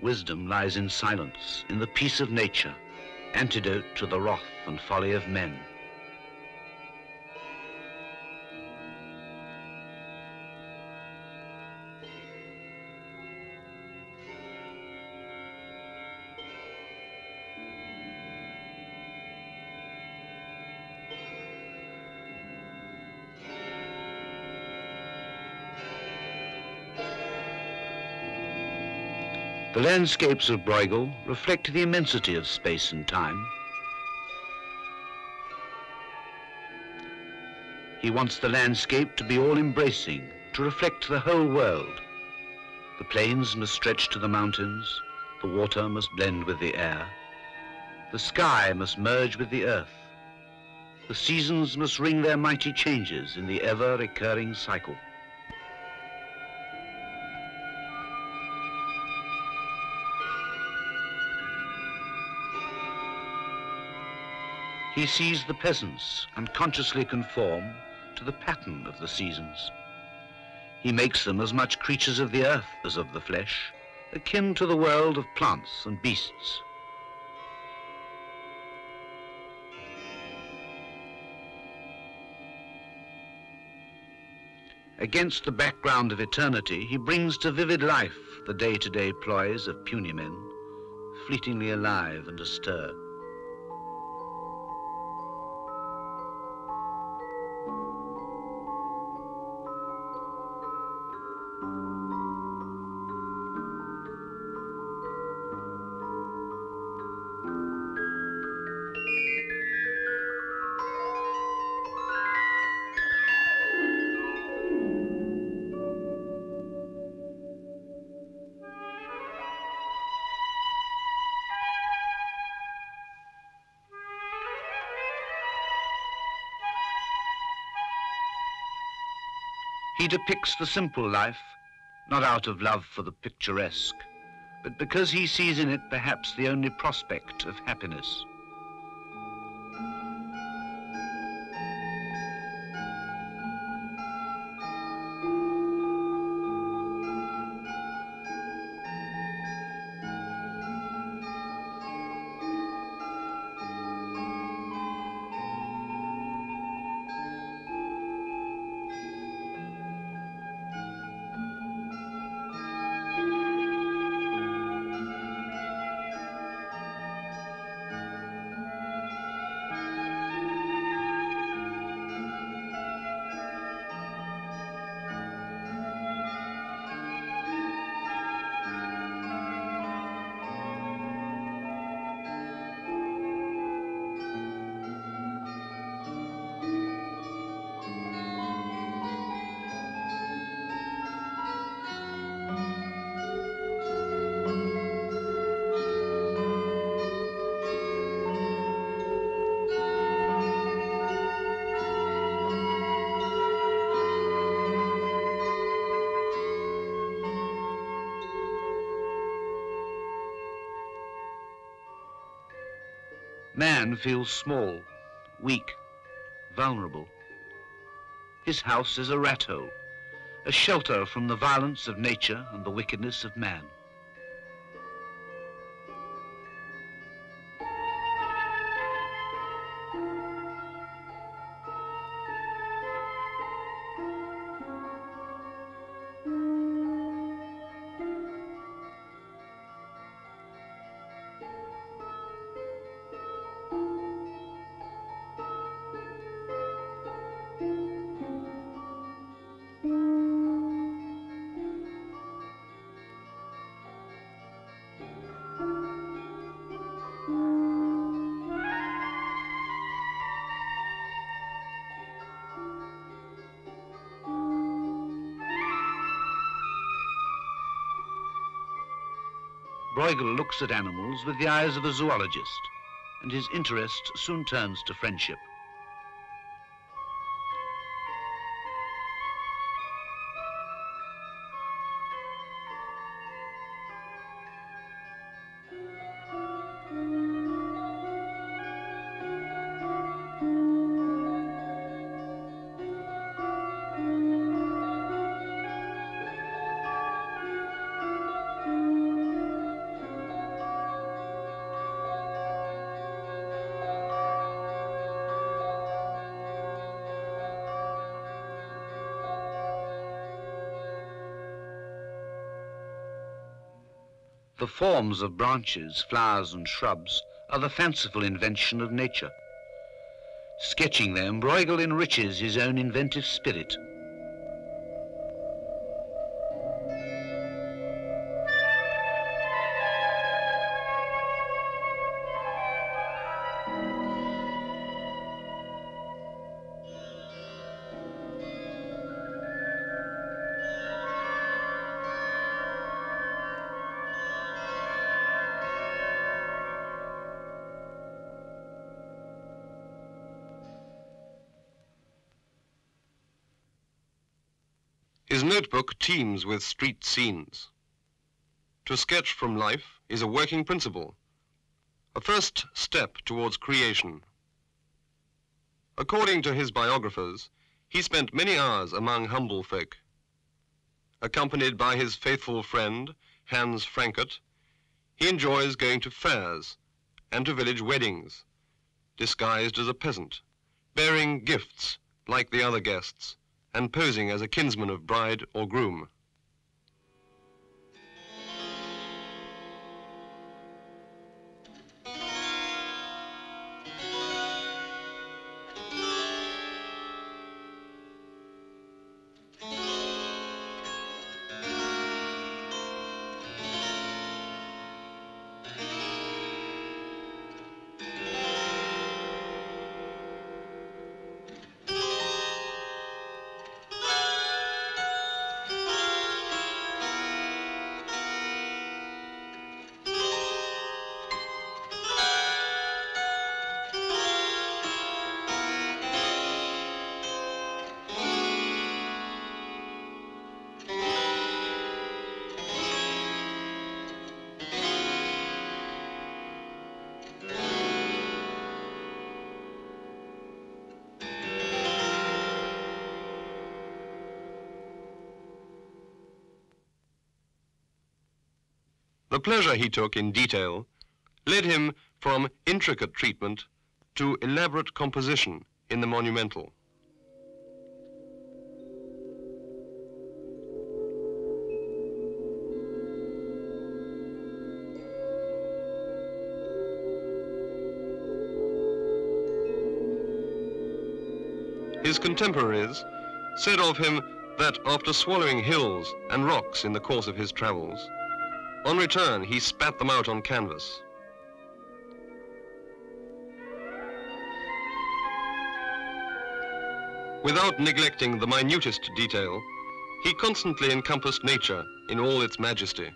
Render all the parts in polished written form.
Wisdom lies in silence, in the peace of nature, antidote to the wrath and folly of men. The landscapes of Bruegel reflect the immensity of space and time. He wants the landscape to be all-embracing, to reflect the whole world. The plains must stretch to the mountains, the water must blend with the air, the sky must merge with the earth, the seasons must ring their mighty changes in the ever-recurring cycle. He sees the peasants unconsciously conform to the pattern of the seasons. He makes them as much creatures of the earth as of the flesh, akin to the world of plants and beasts. Against the background of eternity, he brings to vivid life the day-to-day ploys of puny men, fleetingly alive and astir. He depicts the simple life, not out of love for the picturesque, but because he sees in it perhaps the only prospect of happiness. Man feels small, weak, vulnerable. His house is a rat hole, a shelter from the violence of nature and the wickedness of man. Bruegel looks at animals with the eyes of a zoologist, and his interest soon turns to friendship. The forms of branches, flowers and shrubs are the fanciful invention of nature. Sketching them, Bruegel enriches his own inventive spirit. His notebook teems with street scenes. To sketch from life is a working principle, a first step towards creation. According to his biographers, he spent many hours among humble folk. Accompanied by his faithful friend, Hans Frankert, he enjoys going to fairs and to village weddings, disguised as a peasant, bearing gifts like the other guests, and posing as a kinsman of bride or groom. The pleasure he took in detail led him from intricate treatment to elaborate composition in the monumental. His contemporaries said of him that after swallowing hills and rocks in the course of his travels, on return, he spat them out on canvas. Without neglecting the minutest detail, he constantly encompassed nature in all its majesty.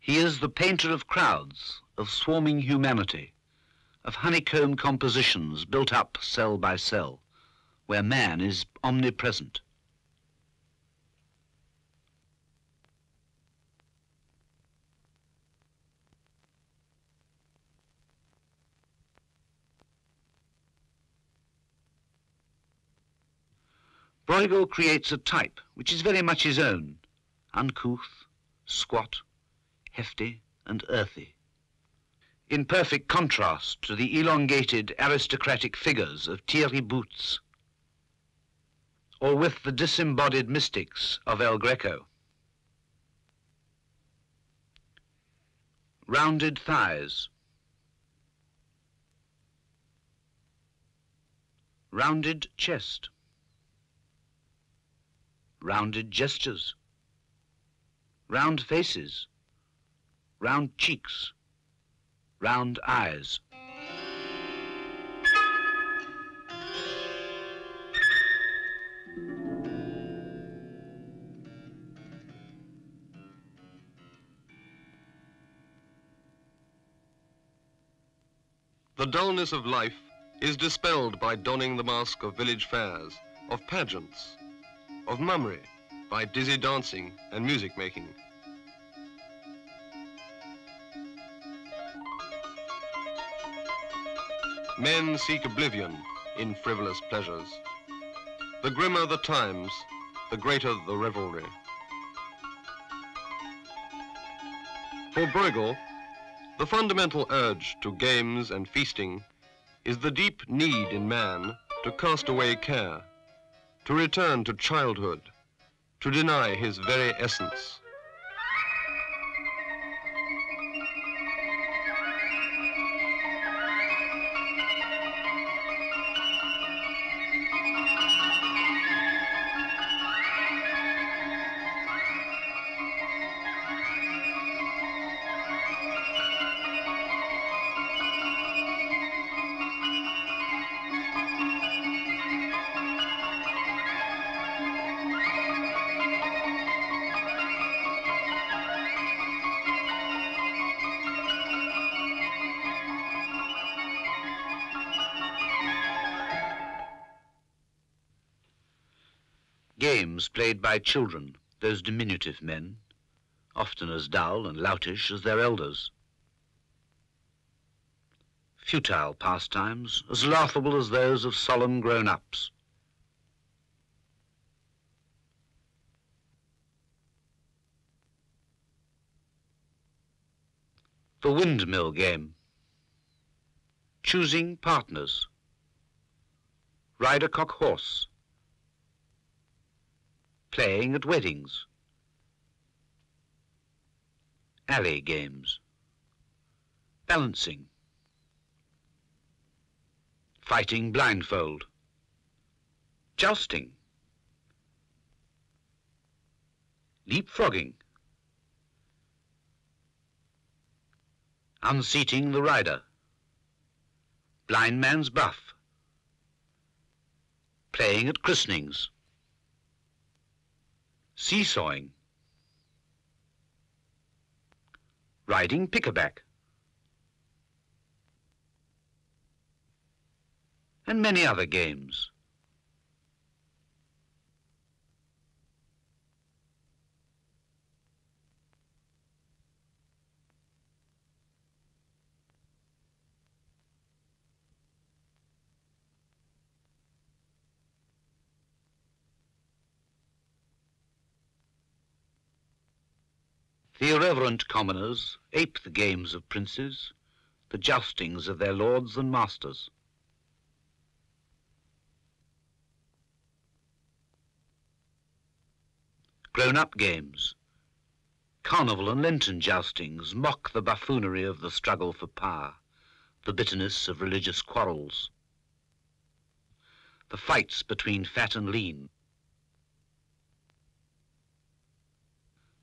He is the painter of crowds, of swarming humanity, of honeycomb compositions built up cell by cell, where man is omnipresent. Bruegel creates a type which is very much his own, uncouth, squat, hefty and earthy, in perfect contrast to the elongated aristocratic figures of Thierry Boots, or with the disembodied mystics of El Greco. Rounded thighs, rounded chest, rounded gestures, round faces, round cheeks, round eyes. The dullness of life is dispelled by donning the mask of village fairs, of pageants, of mummery, by dizzy dancing and music making. Men seek oblivion in frivolous pleasures. The grimmer the times, the greater the revelry. For Bruegel, the fundamental urge to games and feasting is the deep need in man to cast away care, to return to childhood, to deny his very essence. Games played by children, those diminutive men, often as dull and loutish as their elders. Futile pastimes, as laughable as those of solemn grown-ups. The windmill game. Choosing partners. Rider-cock horse. Playing at weddings. Alley games. Balancing. Fighting blindfold. Jousting. Leapfrogging. Unseating the rider. Blind man's buff. Playing at christenings. Seesawing. Riding pick-a-back. And many other games. The irreverent commoners ape the games of princes, the joustings of their lords and masters. Grown-up games, carnival and Lenten joustings mock the buffoonery of the struggle for power, the bitterness of religious quarrels, the fights between fat and lean,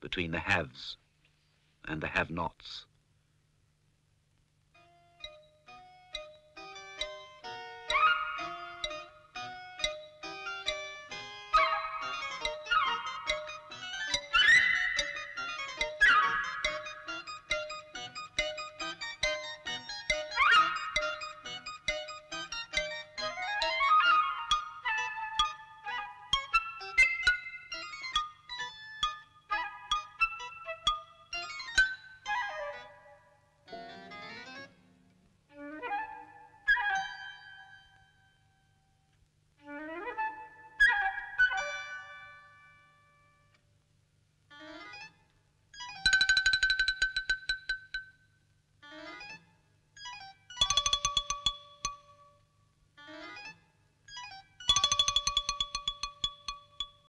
between the haves and the have-nots.